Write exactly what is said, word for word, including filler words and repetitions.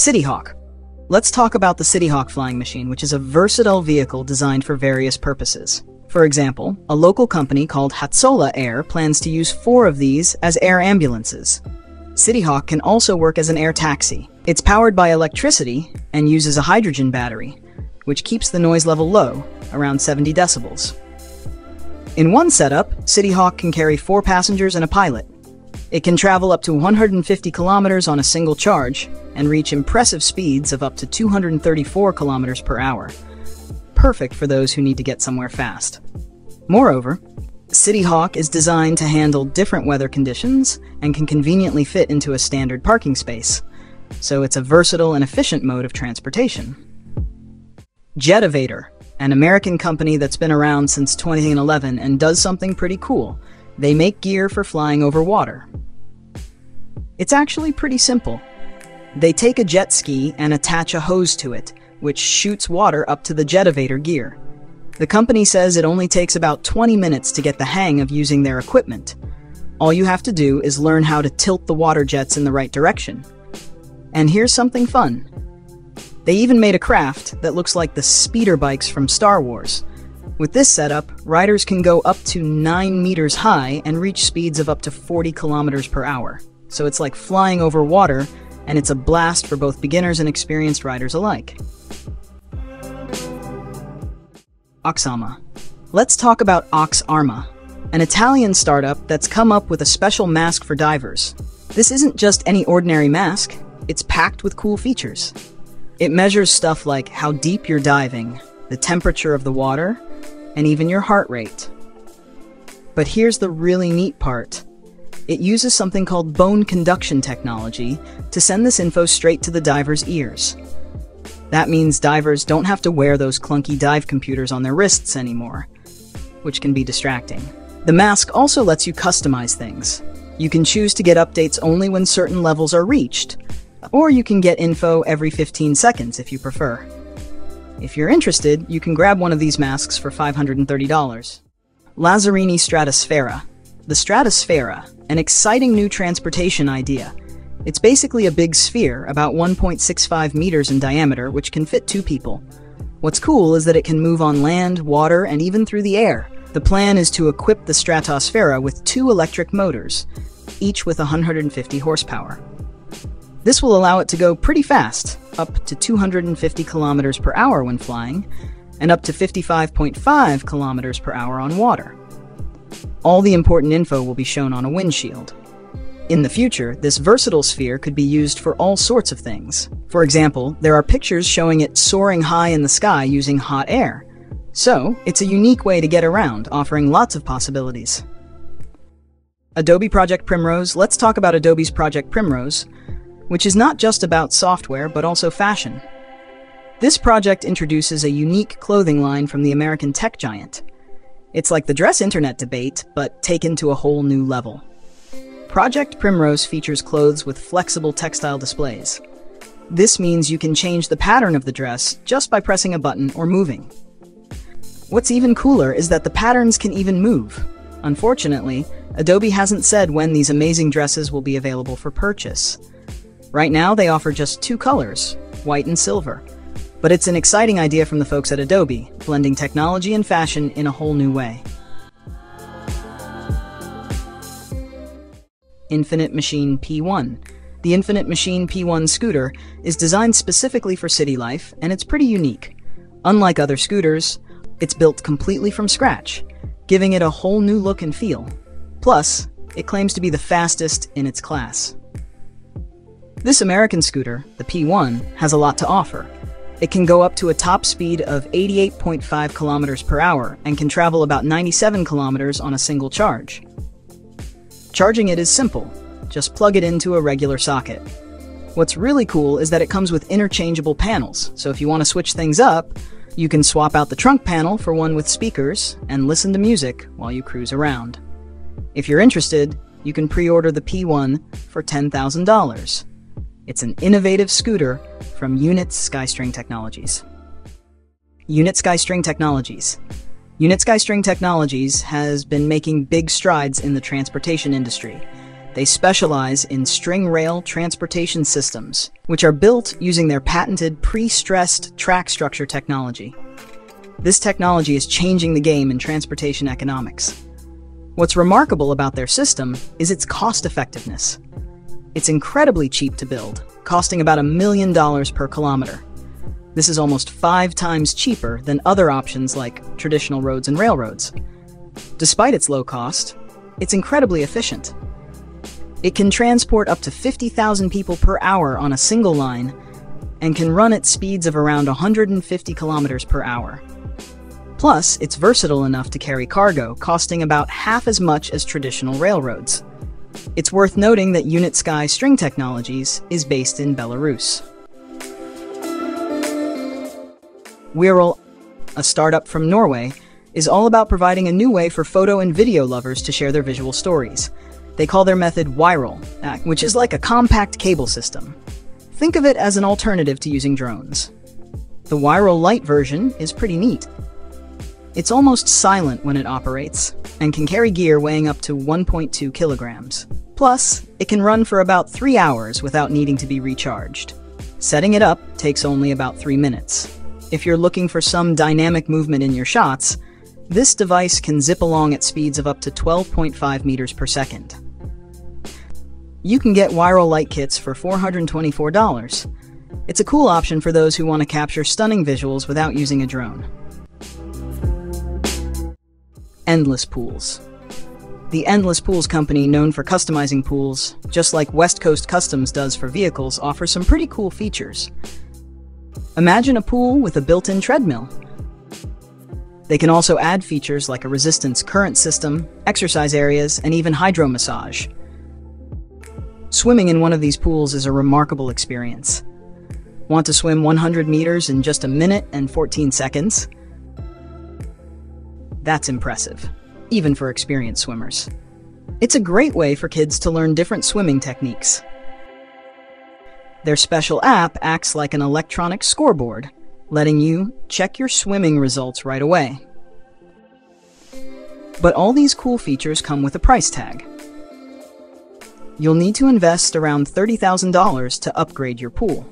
Cityhawk. Let's talk about the Cityhawk flying machine, which is a versatile vehicle designed for various purposes. For example, a local company called Hatsola Air plans to use four of these as air ambulances. Cityhawk can also work as an air taxi. It's powered by electricity and uses a hydrogen battery, which keeps the noise level low, around seventy decibels. In one setup, Cityhawk can carry four passengers and a pilot. It can travel up to one hundred fifty kilometers on a single charge and reach impressive speeds of up to two hundred thirty-four kilometers per hour. Perfect for those who need to get somewhere fast. Moreover, Cityhawk is designed to handle different weather conditions and can conveniently fit into a standard parking space, so it's a versatile and efficient mode of transportation. Jetovator, an American company that's been around since twenty eleven and does something pretty cool. They make gear for flying over water. It's actually pretty simple. They take a jet ski and attach a hose to it, which shoots water up to the Jetovator gear. The company says it only takes about twenty minutes to get the hang of using their equipment. All you have to do is learn how to tilt the water jets in the right direction. And here's something fun. They even made a craft that looks like the speeder bikes from Star Wars. With this setup, riders can go up to nine meters high and reach speeds of up to forty kilometers per hour. So it's like flying over water, and it's a blast for both beginners and experienced riders alike. Oxarma. Let's talk about Oxarma, an Italian startup that's come up with a special mask for divers. This isn't just any ordinary mask, it's packed with cool features. It measures stuff like how deep you're diving, the temperature of the water, and even your heart rate. But here's the really neat part. It uses something called bone conduction technology to send this info straight to the diver's ears. That means divers don't have to wear those clunky dive computers on their wrists anymore, which can be distracting. The mask also lets you customize things. You can choose to get updates only when certain levels are reached, or you can get info every fifteen seconds if you prefer. If you're interested, you can grab one of these masks for five hundred thirty dollars. Lazzarini Stratosfera. The Stratosfera, an exciting new transportation idea. It's basically a big sphere, about one point six five meters in diameter, which can fit two people. What's cool is that it can move on land, water, and even through the air. The plan is to equip the Stratosfera with two electric motors, each with one hundred fifty horsepower. This will allow it to go pretty fast, up to two hundred fifty kilometers per hour when flying, and up to fifty-five point five kilometers per hour on water. All the important info will be shown on a windshield. In the future, this versatile sphere could be used for all sorts of things. For example, there are pictures showing it soaring high in the sky using hot air. So, it's a unique way to get around, offering lots of possibilities. Adobe Project Primrose. Let's talk about Adobe's Project Primrose, which is not just about software, but also fashion. This project introduces a unique clothing line from the American tech giant. It's like the dress internet debate, but taken to a whole new level. Project Primrose features clothes with flexible textile displays. This means you can change the pattern of the dress just by pressing a button or moving. What's even cooler is that the patterns can even move. Unfortunately, Adobe hasn't said when these amazing dresses will be available for purchase. Right now, they offer just two colors, white and silver. But it's an exciting idea from the folks at Adobe, blending technology and fashion in a whole new way. Infinite Machine P one. The Infinite Machine P one scooter is designed specifically for city life, and it's pretty unique. Unlike other scooters, it's built completely from scratch, giving it a whole new look and feel. Plus, it claims to be the fastest in its class. This American scooter, the P one, has a lot to offer. It can go up to a top speed of eighty-eight point five kilometers per hour and can travel about ninety-seven kilometers on a single charge. Charging it is simple. Just plug it into a regular socket. What's really cool is that it comes with interchangeable panels, so if you want to switch things up, you can swap out the trunk panel for one with speakers and listen to music while you cruise around. If you're interested, you can pre-order the P one for ten thousand dollars. It's an innovative scooter from Unitsky String Technologies. Unitsky String Technologies. Unitsky String Technologies has been making big strides in the transportation industry. They specialize in string rail transportation systems, which are built using their patented pre-stressed track structure technology. This technology is changing the game in transportation economics. What's remarkable about their system is its cost-effectiveness. It's incredibly cheap to build, costing about a million dollars per kilometer. This is almost five times cheaper than other options like traditional roads and railroads. Despite its low cost, it's incredibly efficient. It can transport up to fifty thousand people per hour on a single line and can run at speeds of around one hundred fifty kilometers per hour. Plus, it's versatile enough to carry cargo, costing about half as much as traditional railroads. It's worth noting that Unitsky String Technologies is based in Belarus. Wiral, a startup from Norway, is all about providing a new way for photo and video lovers to share their visual stories. They call their method Wiral, which is like a compact cable system. Think of it as an alternative to using drones. The Wiral Lite version is pretty neat. It's almost silent when it operates, and can carry gear weighing up to one point two kilograms. Plus, it can run for about three hours without needing to be recharged. Setting it up takes only about three minutes. If you're looking for some dynamic movement in your shots, this device can zip along at speeds of up to twelve point five meters per second. You can get Wiral Lite kits for four hundred twenty-four dollars. It's a cool option for those who want to capture stunning visuals without using a drone. Endless Pools. The Endless Pools company, known for customizing pools, just like West Coast Customs does for vehicles, offers some pretty cool features. Imagine a pool with a built-in treadmill. They can also add features like a resistance current system, exercise areas, and even hydro massage. Swimming in one of these pools is a remarkable experience. Want to swim one hundred meters in just a minute and fourteen seconds? That's impressive, even for experienced swimmers. It's a great way for kids to learn different swimming techniques. Their special app acts like an electronic scoreboard, letting you check your swimming results right away. But all these cool features come with a price tag. You'll need to invest around thirty thousand dollars to upgrade your pool.